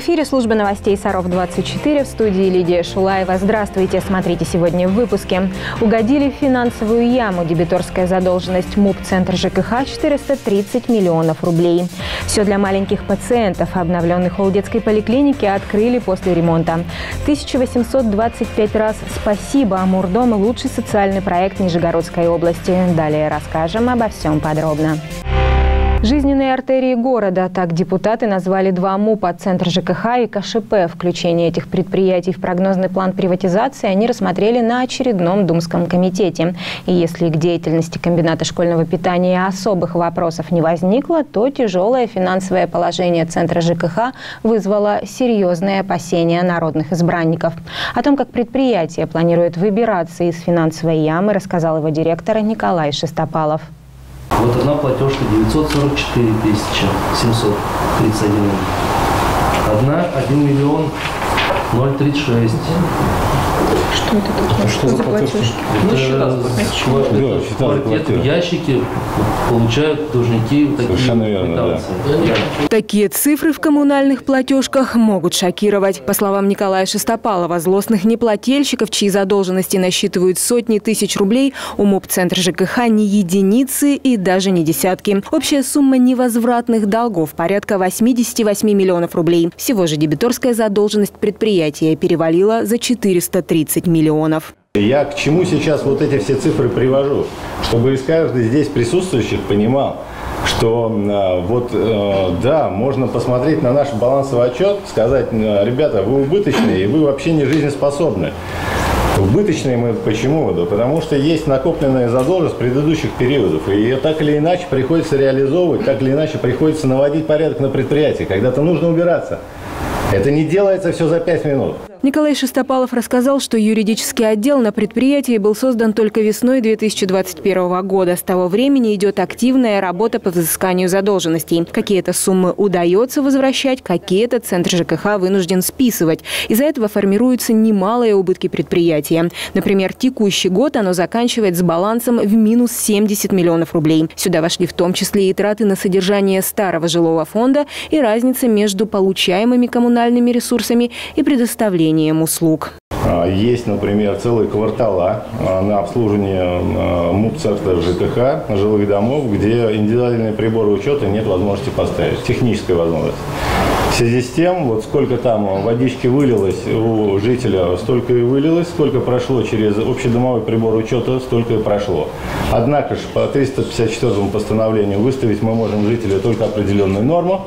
эфире служба новостей «Саров-24», в студии Лидия Шулаева. Здравствуйте, смотрите сегодня в выпуске. Угодили в финансовую яму. Дебиторская задолженность МУП Центр ЖКХ 430 миллионов рублей. Все для маленьких пациентов. Обновленный холл детской поликлиники открыли после ремонта. 1825 раз спасибо. Амурдом – лучший социальный проект Нижегородской области. Далее расскажем обо всем подробно. Жизненные артерии города. Так депутаты назвали два МУПа «Центр ЖКХ» и КШП. Включение этих предприятий в прогнозный план приватизации они рассмотрели на очередном Думском комитете. И если к деятельности комбината школьного питания особых вопросов не возникло, то тяжелое финансовое положение Центра ЖКХ вызвало серьезные опасения народных избранников. О том, как предприятие планирует выбираться из финансовой ямы, рассказал его директор Николай Шестопалов. Вот одна платежка 944 731. Одна 1 036 000. Что это такое? Что за платежки? Квартеты в ящике получают должники. Совершенно верно, да. Такие цифры в коммунальных платежках могут шокировать. По словам Николая Шестопалова, злостных неплательщиков, чьи задолженности насчитывают сотни тысяч рублей, у МУП Центр ЖКХ не единицы и даже не десятки. Общая сумма невозвратных долгов порядка 88 миллионов рублей. Всего же дебиторская задолженность предприятия перевалила за 430 миллионов. Я к чему сейчас вот эти все цифры привожу? Чтобы каждый здесь присутствующих понимал, что вот да, можно посмотреть на наш балансовый отчет, сказать: ребята, вы убыточные и вы вообще не жизнеспособны. Убыточные мы почему? Да потому что есть накопленная задолженность предыдущих периодов. И ее так или иначе приходится реализовывать, так или иначе приходится наводить порядок на предприятии. Когда-то нужно убираться. Это не делается все за 5 минут. Николай Шестопалов рассказал, что юридический отдел на предприятии был создан только весной 2021 года. С того времени идет активная работа по взысканию задолженностей. Какие-то суммы удается возвращать, какие-то Центр ЖКХ вынужден списывать. Из-за этого формируются немалые убытки предприятия. Например, текущий год оно заканчивает с балансом в минус 70 миллионов рублей. Сюда вошли в том числе и траты на содержание старого жилого фонда и разница между получаемыми коммунальными ресурсами и предоставлением услуг. Есть, например, целые квартала на обслуживание МУП Центра ЖКХ, жилых домов, где индивидуальные приборы учета нет возможности поставить, техническая возможность. В связи с тем, вот сколько там водички вылилось у жителя, столько и вылилось, сколько прошло через общедомовой прибор учета, столько и прошло. Однако же по 354-му постановлению выставить мы можем жителю только определенную норму,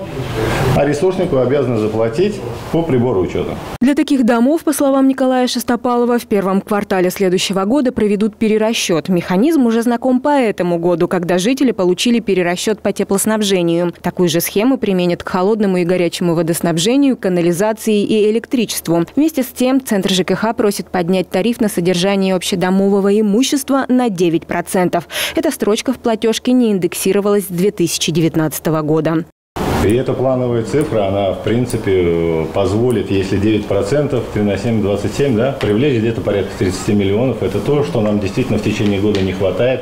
а ресурснику обязаны заплатить по прибору учета. Для таких домов, по словам Николая Шестопалова, в первом квартале следующего года проведут перерасчет. Механизм уже знаком по этому году, когда жители получили перерасчет по теплоснабжению. Такую же схему применят к холодному и горячему водоснабжению, канализации и электричеству. Вместе с тем, Центр ЖКХ просит поднять тариф на содержание общедомового имущества на 9%. Эта строчка в платежке не индексировалась с 2019 года. И эта плановая цифра, она, в принципе, позволит, если 9%, 3 на 7, 27, да, привлечь где-то порядка 30 миллионов. Это то, что нам действительно в течение года не хватает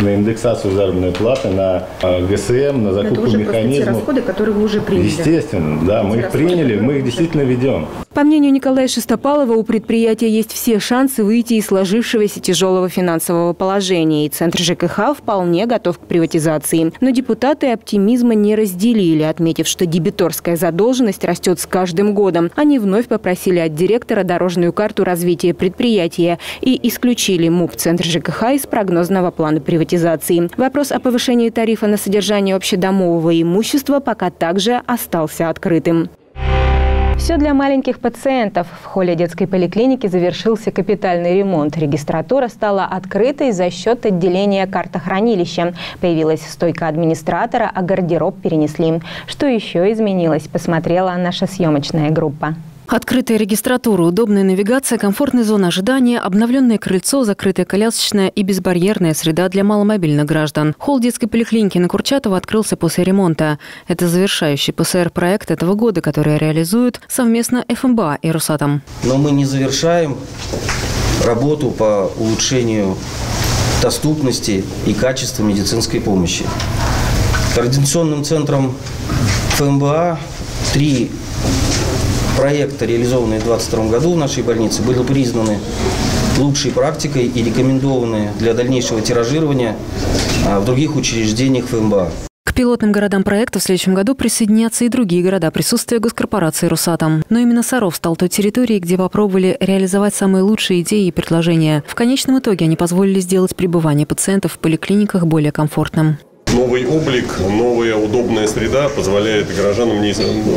на индексацию заработной платы, на ГСМ, на закупку механизмов. Это расходы, которые вы уже приняли. Естественно, да, мы их приняли, мы их действительно ведем. По мнению Николая Шестопалова, у предприятия есть все шансы выйти из сложившегося тяжелого финансового положения. И Центр ЖКХ вполне готов к приватизации. Но депутаты оптимизма не разделили, отметив, что дебиторская задолженность растет с каждым годом. Они вновь попросили от директора дорожную карту развития предприятия и исключили МУП Центр ЖКХ из прогнозного плана приватизации. Вопрос о повышении тарифа на содержание общедомового имущества пока также остался открытым. Все для маленьких пациентов. В холле детской поликлиники завершился капитальный ремонт. Регистратура стала открытой за счет отделения картохранилища. Появилась стойка администратора, а гардероб перенесли. Что еще изменилось, посмотрела наша съемочная группа. Открытая регистратура, удобная навигация, комфортная зона ожидания, обновленное крыльцо, закрытая колясочная и безбарьерная среда для маломобильных граждан. Холл детской поликлиники на Курчатова открылся после ремонта. Это завершающий ПСР-проект этого года, который реализуют совместно ФМБА и РУСАТОМ. Но мы не завершаем работу по улучшению доступности и качества медицинской помощи. Координационным центром ФМБА 3 проекты, реализованные в 2022 году в нашей больнице, были признаны лучшей практикой и рекомендованы для дальнейшего тиражирования в других учреждениях ФМБА. К пилотным городам проекта в следующем году присоединятся и другие города присутствия госкорпорации «РУСАТОМ». Но именно Саров стал той территорией, где попробовали реализовать самые лучшие идеи и предложения. В конечном итоге они позволили сделать пребывание пациентов в поликлиниках более комфортным. Новый облик, новая удобная среда позволяет гражданам,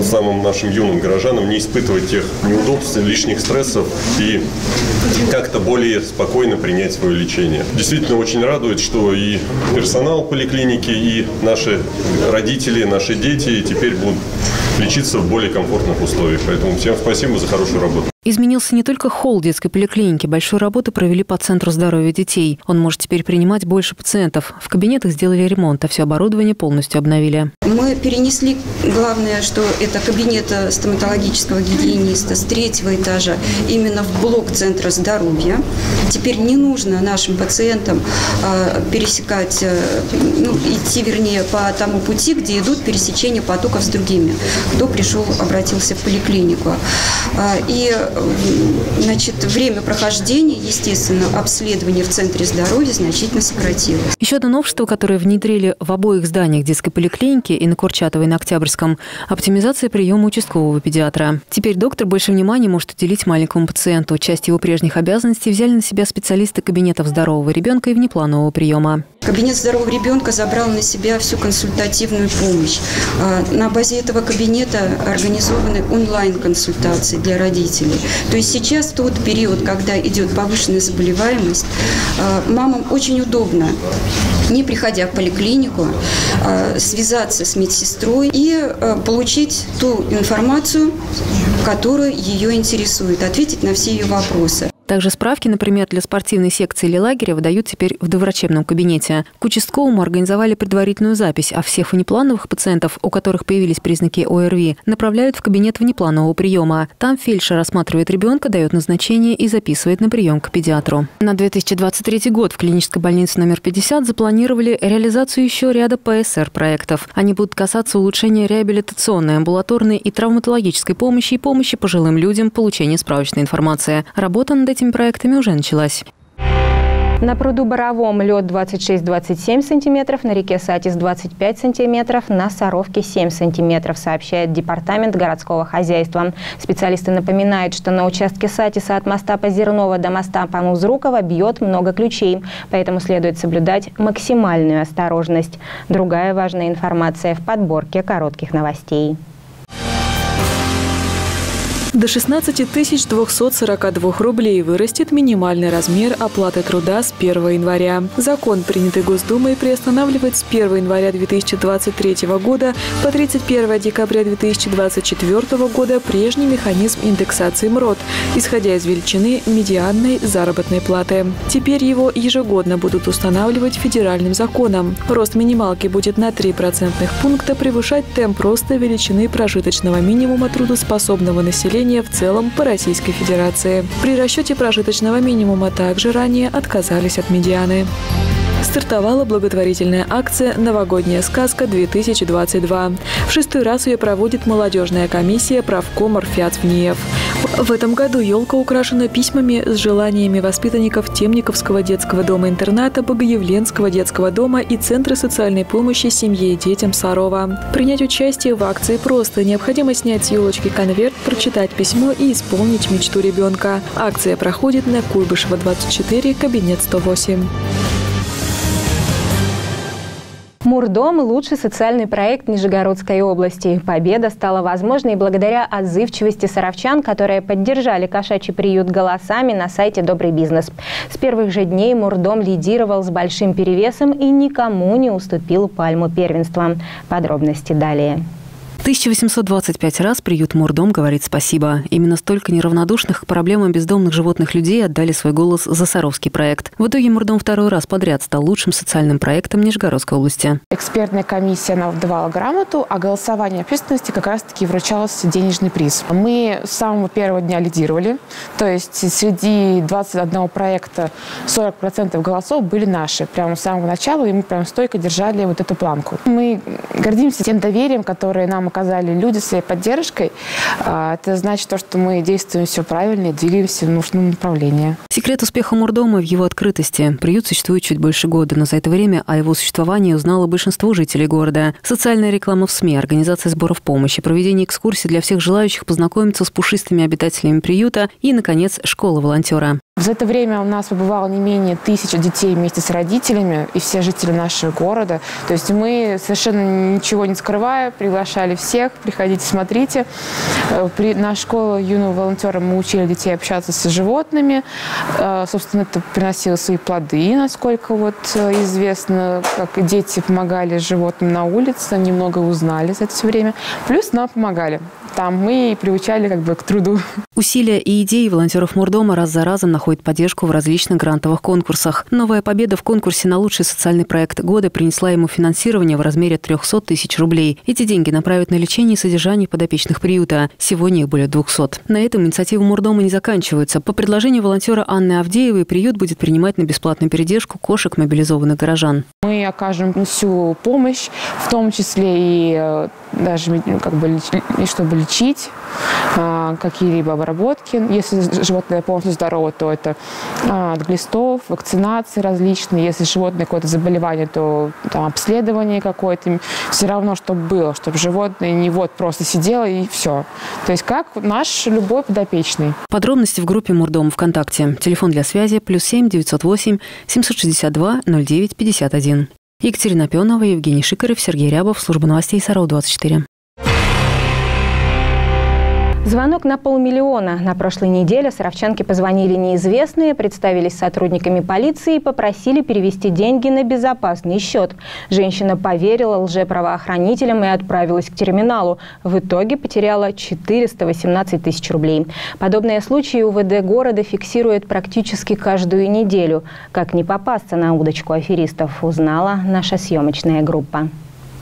самым нашим юным гражданам, не испытывать тех неудобств, лишних стрессов и как-то более спокойно принять свое лечение. Действительно очень радует, что и персонал поликлиники, и наши родители, наши дети теперь будут лечиться в более комфортных условиях. Поэтому всем спасибо за хорошую работу. Изменился не только холл детской поликлиники. Большую работу провели по Центру здоровья детей. Он может теперь принимать больше пациентов. В кабинетах сделали ремонт, а все оборудование полностью обновили. Мы перенесли, главное, что это кабинет стоматологического гигиениста с 3-го этажа именно в блок Центра здоровья. Теперь не нужно нашим пациентам пересекать, идти, вернее, по тому пути, где идут пересечения потоков с другими, кто пришел, обратился в поликлинику. И время прохождения, естественно, обследования в Центре здоровья значительно сократилось. Еще одно новшество, которое внедрили в обоих зданиях детской поликлиники, и на Курчатовой, и на Октябрьском – оптимизация приема участкового педиатра. Теперь доктор больше внимания может уделить маленькому пациенту. Часть его прежних обязанностей взяли на себя специалисты кабинетов здорового ребенка и внепланового приема. Кабинет здорового ребенка забрал на себя всю консультативную помощь. На базе этого кабинета организованы онлайн-консультации для родителей. То есть сейчас тот период, когда идет повышенная заболеваемость, мамам очень удобно, не приходя в поликлинику, связаться с медсестрой и получить ту информацию, которая ее интересует, ответить на все ее вопросы. Также справки, например, для спортивной секции или лагеря выдают теперь в доврачебном кабинете. К участковому организовали предварительную запись, а всех внеплановых пациентов, у которых появились признаки ОРВИ, направляют в кабинет внепланового приема. Там фельдшер рассматривает ребенка, дает назначение и записывает на прием к педиатру. На 2023 год в клинической больнице номер 50 запланировали реализацию еще ряда ПСР-проектов. Они будут касаться улучшения реабилитационной, амбулаторной и травматологической помощи и помощи пожилым людям, получения справочной информации. Работа над этими проектами уже началась. На пруду Боровом лед 26-27 см, на реке Сатис 25 см, на Саровке 7 см, сообщает департамент городского хозяйства. Специалисты напоминают, что на участке Сатиса от моста Позерного до моста Панузрукова бьет много ключей, поэтому следует соблюдать максимальную осторожность. Другая важная информация в подборке коротких новостей. До 16 242 рублей вырастет минимальный размер оплаты труда с 1 января. Закон, принятый Госдумой, приостанавливает с 1 января 2023 года по 31 декабря 2024 года прежний механизм индексации МРОТ, исходя из величины медианной заработной платы. Теперь его ежегодно будут устанавливать федеральным законом. Рост минималки будет на 3% пункта превышать темп роста величины прожиточного минимума трудоспособного населения в целом по Российской Федерации. При расчете прожиточного минимума также ранее отказались от медианы. Стартовала благотворительная акция «Новогодняя сказка-2022». В 6-й раз ее проводит молодежная комиссия правком РФЯЦ-ВНИИЭФ. В этом году елка украшена письмами с желаниями воспитанников Темниковского детского дома-интерната, Богоявленского детского дома и Центра социальной помощи семье и детям Сарова. Принять участие в акции просто. Необходимо снять с елочки конверт, прочитать письмо и исполнить мечту ребенка. Акция проходит на Куйбышева, 24, кабинет 108. Мурдом – лучший социальный проект Нижегородской области. Победа стала возможной благодаря отзывчивости саровчан, которые поддержали кошачий приют голосами на сайте «Добрый бизнес». С первых же дней Мурдом лидировал с большим перевесом и никому не уступил пальму первенства. Подробности далее. 1825 раз приют «Мурдом» говорит спасибо. Именно столько неравнодушных к проблемам бездомных животных людей отдали свой голос за Саровский проект. В итоге «Мурдом» второй раз подряд стал лучшим социальным проектом Нижегородской области. Экспертная комиссия нам давала грамоту, а голосование общественности как раз-таки вручался денежный приз. Мы с самого первого дня лидировали. То есть среди 21 проекта 40% голосов были наши. Прямо с самого начала, и мы прям стойко держали вот эту планку. Мы гордимся тем доверием, которое нам оказали люди своей поддержкой, это значит то, что мы действуем все правильно и двигаемся в нужном направлении. Секрет успеха Мурдома в его открытости. Приют существует чуть больше года, но за это время о его существовании узнало большинство жителей города. Социальная реклама в СМИ, организация сборов помощи, проведение экскурсий для всех желающих познакомиться с пушистыми обитателями приюта и, наконец, школа волонтера. За это время у нас побывало не менее 1000 детей вместе с родителями и все жители нашего города. То есть мы, совершенно ничего не скрывая, приглашали всех, приходите, смотрите. На школу юного волонтера мы учили детей общаться с животными. Собственно, это приносило свои плоды, насколько вот известно, как дети помогали животным на улице, немного узнали за это все время. Плюс нам помогали. Там мы и приучали как бы к труду. Усилия и идеи волонтеров Мурдома раз за разом находят поддержку в различных грантовых конкурсах. Новая победа в конкурсе на лучший социальный проект года принесла ему финансирование в размере 300 000 рублей. Эти деньги направят на лечение и содержание подопечных приюта. Сегодня их более 200. На этом инициативы Мурдома не заканчиваются. По предложению волонтера Анны Авдеевой, приют будет принимать на бесплатную передержку кошек мобилизованных горожан. Мы окажем всю помощь, в том числе и даже как бы, чтобы лечить, какие-либо обработки. Если животное полностью здорово, то это от глистов, вакцинации различные. Если животное какое-то заболевание, то там обследование какое-то. Все равно, чтобы было, чтобы животное не вот просто сидело и все. То есть как наш любой подопечный. Подробности в группе Мурдом ВКонтакте. Телефон для связи +7 908 762 09 51. Екатерина Пенова, Евгений Шикаров, Сергей Рябов. Служба новостей Саров-24. Звонок на полмиллиона. На прошлой неделе саровчанке позвонили неизвестные, представились сотрудниками полиции и попросили перевести деньги на безопасный счет. Женщина поверила лжеправоохранителям и отправилась к терминалу. В итоге потеряла 418 000 рублей. Подобные случаи УВД города фиксирует практически каждую неделю. Как не попасться на удочку аферистов, узнала наша съемочная группа.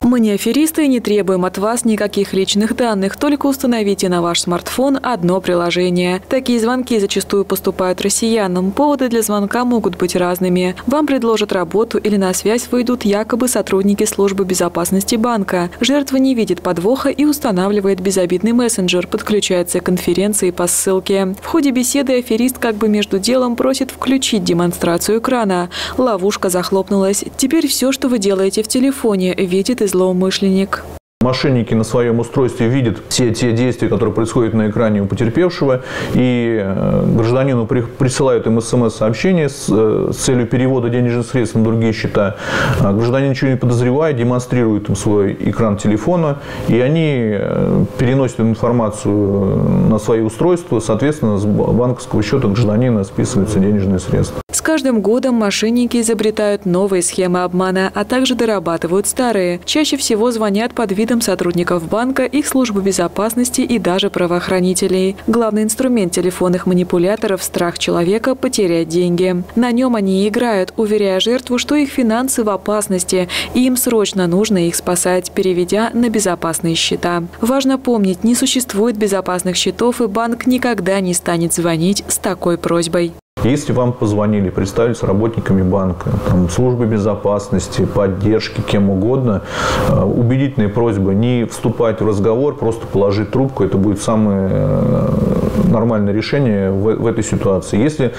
Мы не аферисты и не требуем от вас никаких личных данных, только установите на ваш смартфон одно приложение. Такие звонки зачастую поступают россиянам. Поводы для звонка могут быть разными. Вам предложат работу или на связь выйдут якобы сотрудники службы безопасности банка. Жертва не видит подвоха и устанавливает безобидный мессенджер, подключается к конференции по ссылке. В ходе беседы аферист как бы между делом просит включить демонстрацию экрана. Ловушка захлопнулась. Теперь все, что вы делаете в телефоне, видит из злоумышленник. Мошенники на своем устройстве видят все те действия, которые происходят на экране у потерпевшего, и гражданину присылают им смс-сообщение с целью перевода денежных средств на другие счета. Гражданин ничего не подозревает, демонстрирует им свой экран телефона, и они переносят информацию на свои устройства, соответственно, с банковского счета гражданина списываются денежные средства. С каждым годом мошенники изобретают новые схемы обмана, а также дорабатывают старые. Чаще всего звонят под видом сотрудников банка, их службы безопасности и даже правоохранителей. Главный инструмент телефонных манипуляторов – страх человека потерять деньги. На нем они играют, уверяя жертву, что их финансы в опасности, и им срочно нужно их спасать, переведя на безопасные счета. Важно помнить, не существует безопасных счетов, и банк никогда не станет звонить с такой просьбой. Если вам позвонили, представились работниками банка, там, службы безопасности, поддержки, кем угодно, убедительная просьба не вступать в разговор, просто положить трубку, это будет самое нормальное решение в этой ситуации. Если,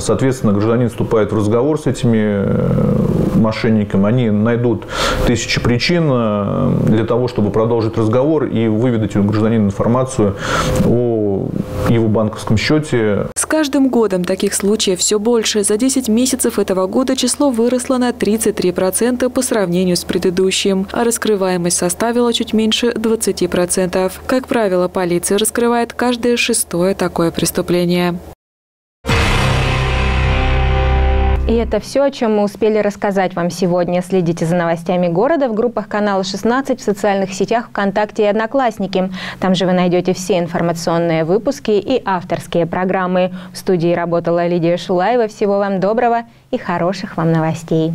соответственно, гражданин вступает в разговор с этими мошенниками, они найдут тысячи причин для того, чтобы продолжить разговор и выведать у гражданина информацию о его банковском счете. С каждым годом таких случаев все больше. За 10 месяцев этого года число выросло на 33% по сравнению с предыдущим, а раскрываемость составила чуть меньше 20%. Как правило, полиция раскрывает каждое шестое такое преступление. И это все, о чем мы успели рассказать вам сегодня. Следите за новостями города в группах канала 16, в социальных сетях ВКонтакте и Одноклассники. Там же вы найдете все информационные выпуски и авторские программы. В студии работала Лидия Шулаева. Всего вам доброго и хороших вам новостей.